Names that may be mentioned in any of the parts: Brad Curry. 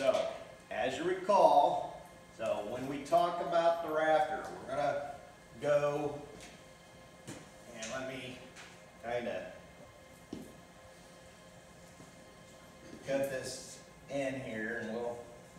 So, as you recall, so when we talk about the rafter, we're going to go, and let me kind of cut this in here, and we'll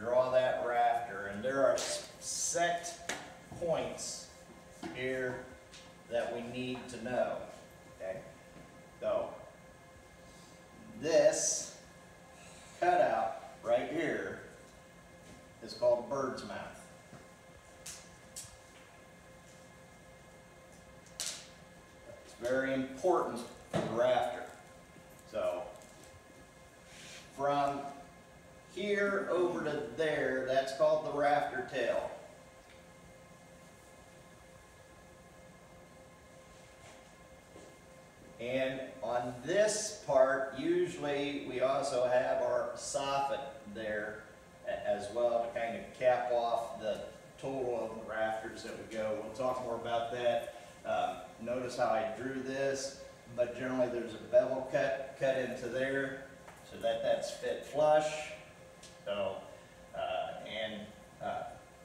draw that rafter. And there are set points here that we need to know. Okay, so this cutout right here is called a bird's mouth. It's very important for the rafter. So from here over to there, that's called the rafter tail. And on this part, usually we also have our soffit there as well to kind of cap off the total of the rafters that we go. We'll talk more about that. Notice how I drew this, but generally there's a bevel cut into there so that that's fit flush. So,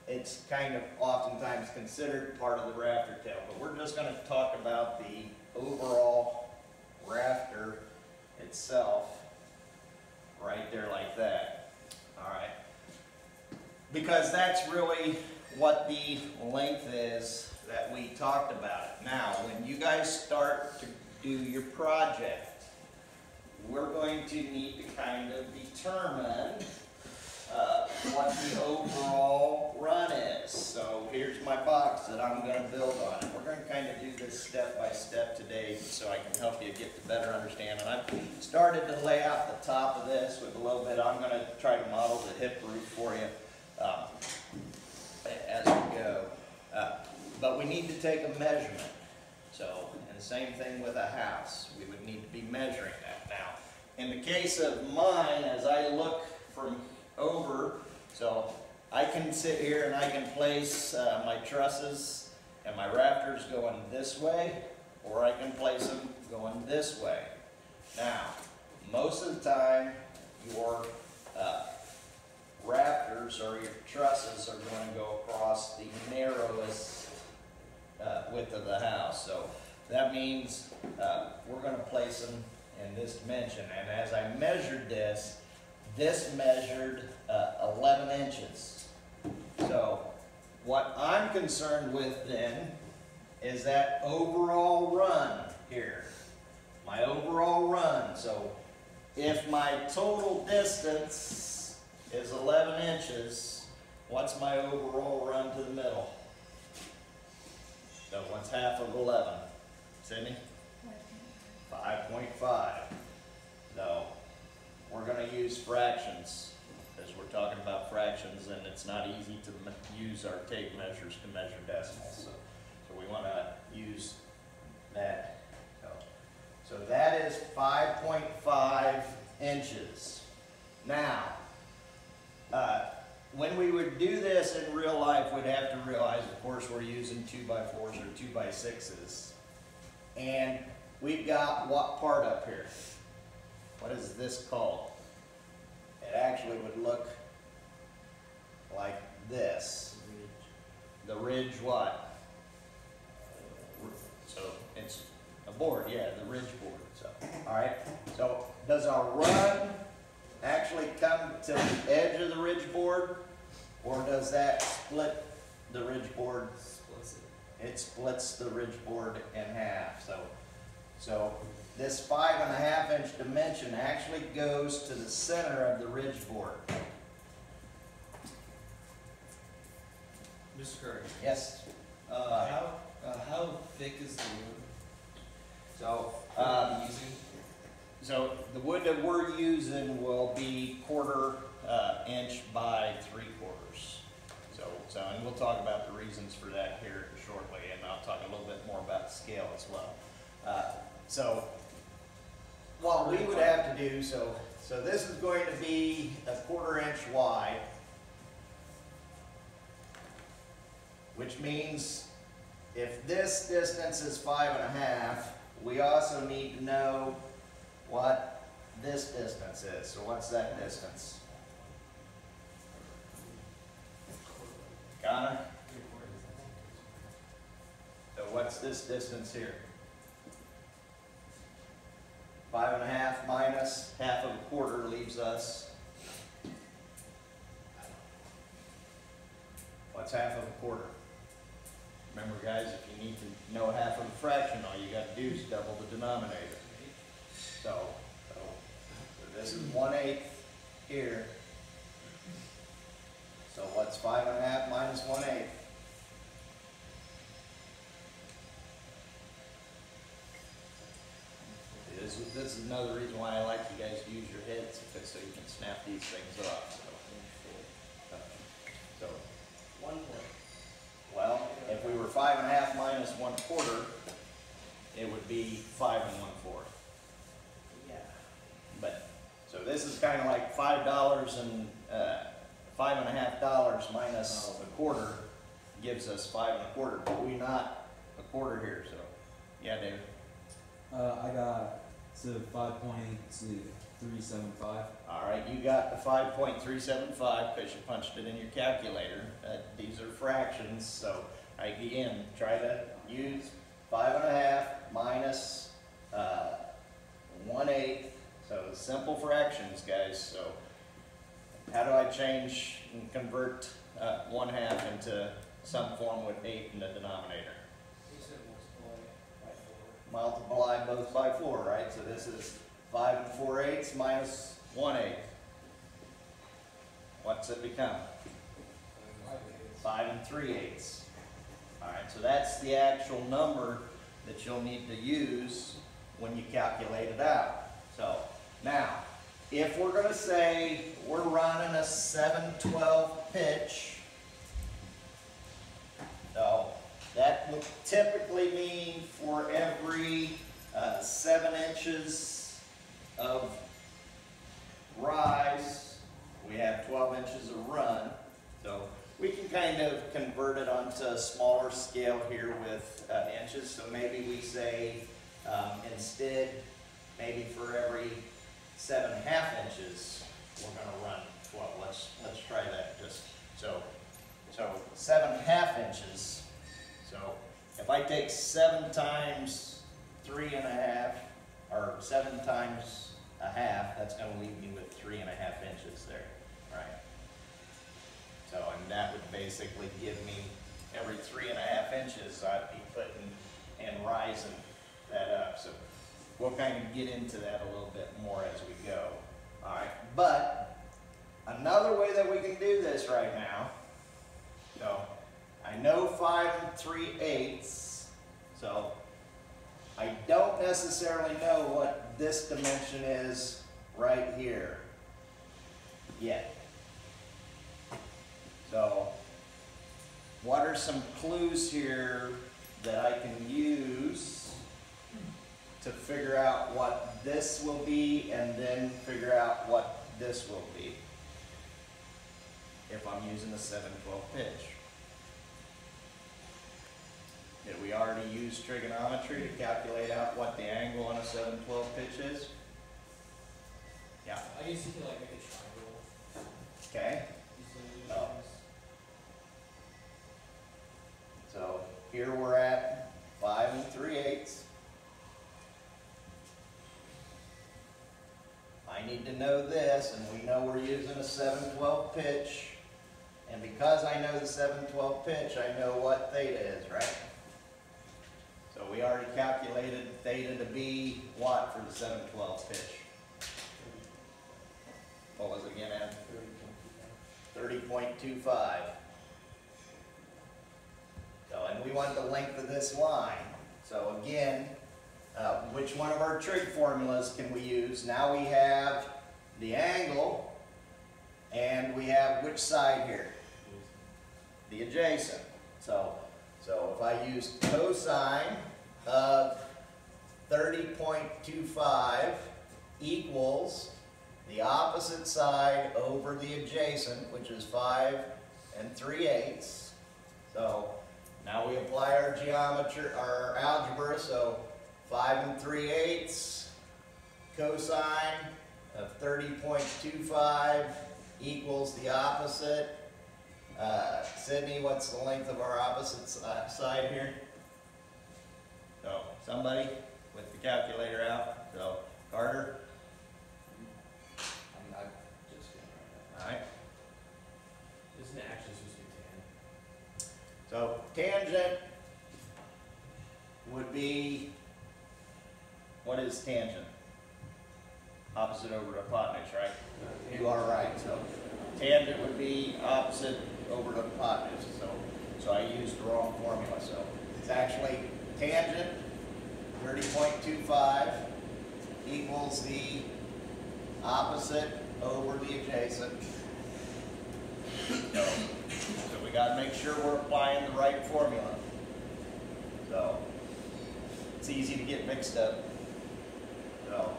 it's kind of oftentimes considered part of the rafter tail, but we're just going to talk about the overall rafter itself right there like that. All right, because that's really what the length is that we talked about. Now when you guys start to do your project, we're going to need to kind of determine what the overall run is. So here's my box that I'm going to build on. We're going to kind of do this step by step today so I can help you get to better understanding. I've started to lay out the top of this with a little bit. I'm going to try to model the hip roof for you as we go. But we need to take a measurement. So, and the same thing with a house. We would need to be measuring that. Now, in the case of mine, as I look from over, so I can sit here and I can place my trusses and my rafters going this way, or I can place them going this way. Now, most of the time your rafters or your trusses are going to go across the narrowest width of the house. So that means we're going to place them in this dimension. And as I measured this, this measured 11 inches. So what I'm concerned with then is that overall run here. My overall run. So if my total distance is 11 inches, what's my overall run to the middle? So what's half of 11? Sydney? 5.5. So we're going to use fractions, as we're talking about fractions, and it's not easy to use our tape measures to measure decimals. So we want to use that. So that is 5.5 inches. Now, when we would do this in real life, we'd have to realize, of course, we're using 2x4s or 2x6s. And we've got what part up here? What is this called? It actually would look like this. The ridge what? So it's a board, yeah, the ridge board. So, all right, so does our run actually come to the edge of the ridge board, or does that split the ridge board? It splits the ridge board in half. So this 5.5 inch dimension actually goes to the center of the ridge board. Mr. Curry. Yes. How thick is the wood? So, the wood that we're using will be 1/4 inch by 3/4. So, and we'll talk about the reasons for that here shortly, and I'll talk a little bit more about scale as well. So, what we would have to do, so this is going to be 1/4 inch wide, which means if this distance is 5.5, we also need to know what this distance is. So what's that distance? this distance here. 5.5 minus half of a quarter leaves us. What's half of a quarter? Remember, guys, if you need to know half of a fraction, all you got to do is double the denominator. So this is 1/8 here. So what's 5.5 minus 1/8? This is another reason why I like you guys to use your heads, because so you can snap these things up. So 1/4. Well, if we were 5.5 minus 1/4, it would be 5 1/4. Yeah. But so this is kind of like $5 and $5.5 minus a quarter gives us 5 1/4. But we not a quarter here, so yeah, David. I got to 5.375. All right, you got the 5.375 because you punched it in your calculator. These are fractions, so again, try to use 5.5 minus 1/8. So simple fractions, guys. So how do I change and convert 1/2 into some form with 8 in the denominator? Multiply both by 4, right? So this is 5 4/8 minus 1/8. What's it become? 5 3/8. All right, so that's the actual number that you'll need to use when you calculate it out. So now, if we're going to say we're running a 7/12 pitch, so that would typically mean for every 7 inches of rise, we have 12 inches of run. So we can kind of convert it onto a smaller scale here with inches. So maybe we say instead, maybe for every 7.5 inches, we're going to run 12. Let's try that just so 7.5 inches. So if I take 7 times 3.5, or 7 times 1/2, that's going to leave me with 3.5 inches there, right? So, and that would basically give me every 3.5 inches I'd be putting and rising that up. So we'll kind of get into that a little bit more as we go. All right, but another way that we can do this right now, so I know 5 3/8, so I don't necessarily know what this dimension is right here yet. So what are some clues here that I can use to figure out what this will be and then figure out what this will be if I'm using a 7/12 pitch? Did we already use trigonometry to calculate out what the angle on a 7/12 pitch is? Yeah. I used to feel like I could triangle. Okay. Oh. So here we're at 5 3/8. I need to know this, and we know we're using a 7/12 pitch. And because I know the 7/12 pitch, I know what theta is, right? So we already calculated theta to be what for the 7/12 pitch? What was it again, Adam? 30.25. So, and we want the length of this line. So again, which one of our trig formulas can we use? Now we have the angle, and we have which side here? The adjacent. So if I use cosine of 30.25 equals the opposite side over the adjacent, which is 5 3/8. So now we apply our geometry, our algebra. So 5 3/8 cosine of 30.25 equals the opposite. Sydney, what's the length of our opposite side here? So somebody with the calculator out. So Carter. I'm not just right now. All right. Isn't it actually supposed to be tan? So tangent would be, what is tangent? Opposite over hypotenuse, right? You are right. So tangent would be opposite over the hypotenuse. So I used the wrong formula. So it's actually tangent 30.25 equals the opposite over the adjacent. So we got to make sure we're applying the right formula. So it's easy to get mixed up. So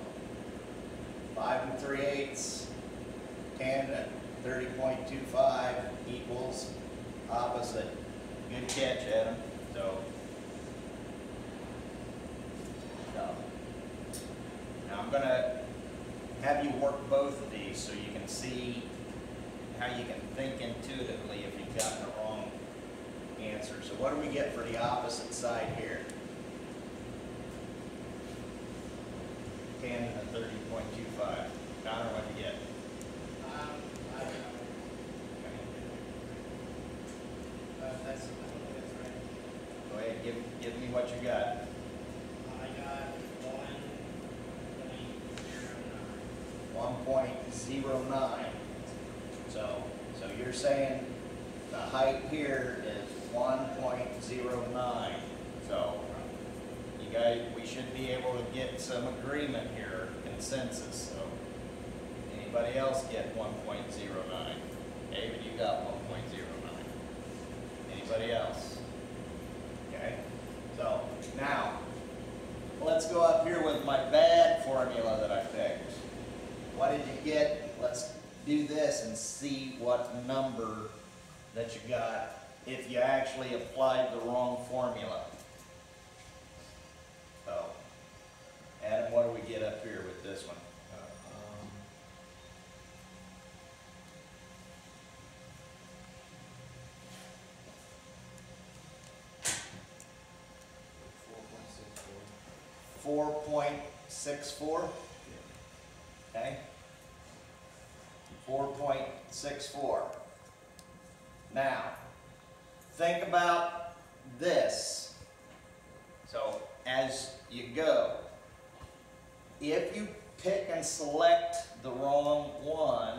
5 3/8 tangent 30.25 equals opposite. Good catch, Adam. So now I'm going to have you work both of these so you can see how you can think intuitively if you've gotten the wrong answer. So what do we get for the opposite side here? Tangent of 30.25. Connor, what do you get? I don't know. That's right. Go ahead, give me what you got. I got 1.09. 1.09. So you're saying the height here is 1.09. So you guys, we should be able to get some agreement here, consensus. So anybody else get 1.09? David, you got 1.09. Anybody else? Okay. So now let's go up here with my bad formula that I picked. What did you get? Let's do this and see what number that you got if you actually applied the wrong formula. So, Adam, what do we get up here with this one? 4.64. Okay. 4.64. Now, think about this. So, as you go, if you pick and select the wrong one,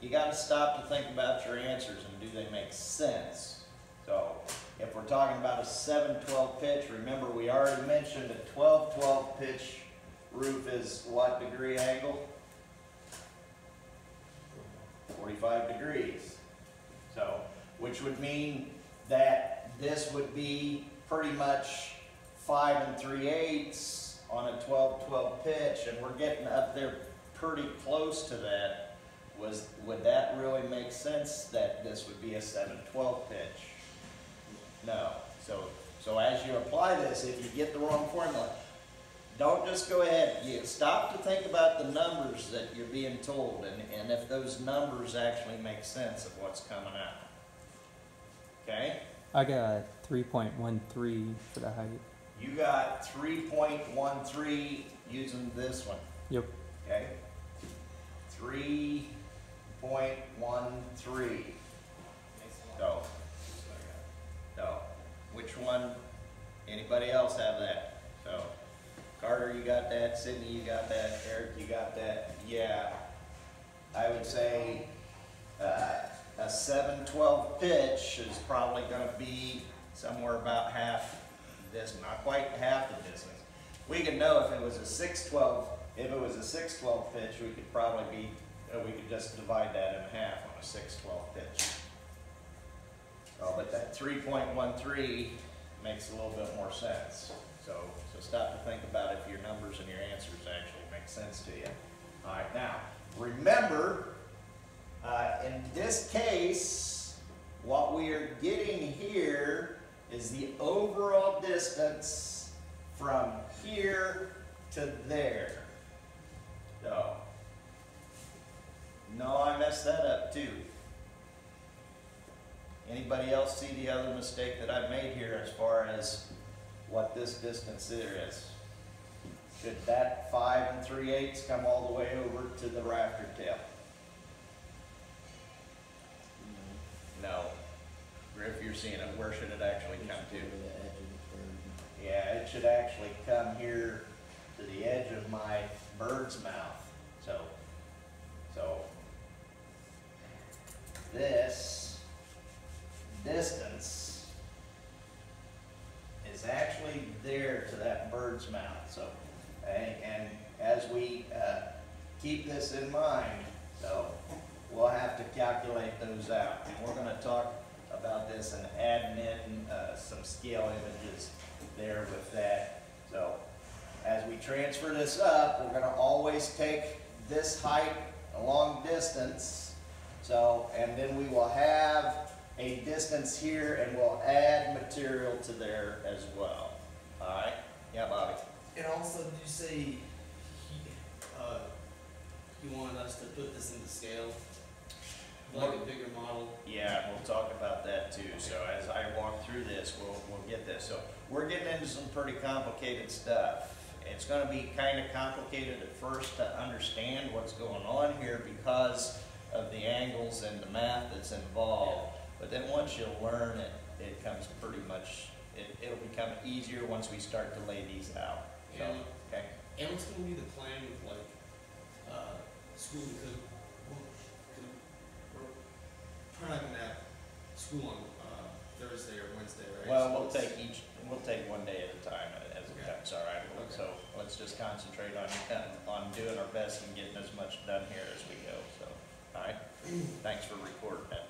you got to stop to think about your answers and do they make sense. So, if we're talking about a 7/12 pitch, remember we already mentioned a 12/12 pitch roof is what degree angle? 45 degrees. So, which would mean that this would be pretty much 5 3/8 on a 12/12 pitch, and we're getting up there pretty close to that. Would that really make sense that this would be a 7/12 pitch? No. So as you apply this, if you get the wrong formula, don't just go ahead. You stop to think about the numbers that you're being told and if those numbers actually make sense of what's coming out. Okay? I got 3.13 for the height. You got 3.13 using this one. Yep. Okay? 3.13. So, which one? Anybody else have that? So, Carter, you got that. Sydney, you got that. Eric, you got that. Yeah, I would say a 7/12 pitch is probably going to be somewhere about half this, not quite half the distance. We could know if it was a 6/12. If it was a 6/12 pitch, we could probably be. We could just divide that in half on a 6/12 pitch. Oh, but that 3.13 makes a little bit more sense. So stop to think about if your numbers and your answers actually make sense to you. All right, now, remember, in this case, what we are getting here is the overall distance from here to there. So, no, I messed that up too. Anybody else see the other mistake that I made here as far as what this distance is. Should that 5 3/8 come all the way over to the rafter tail? No. Griff, you're seeing it. Where should it actually come to? Yeah, it should actually come here to the edge of my bird's mouth. So this distance is actually there to that bird's mouth. So, and as we keep this in mind, so we'll have to calculate those out. And we're going to talk about this and add in some scale images there with that. So as we transfer this up, we're going to always take this height along distance. So, and then we will have a distance here, and we'll add material to there as well. All right? Yeah, Bobby. And also, did you say you wanted us to put this into scale, like a bigger model? Yeah, we'll talk about that too. So as I walk through this, we'll get this. So we're getting into some pretty complicated stuff. It's going to be kind of complicated at first to understand what's going on here because of the angles and the math that's involved. But then once you learn it, it comes pretty much, it'll become easier once we start to lay these out. So, and, okay. And what's going to be the plan with like school? Because we're probably going to have school on Thursday or Wednesday, right? Well, so we'll take one day at a time as it comes. All right. Okay. So let's just concentrate on doing our best and getting as much done here as we go. So, all right. Thanks for recording that.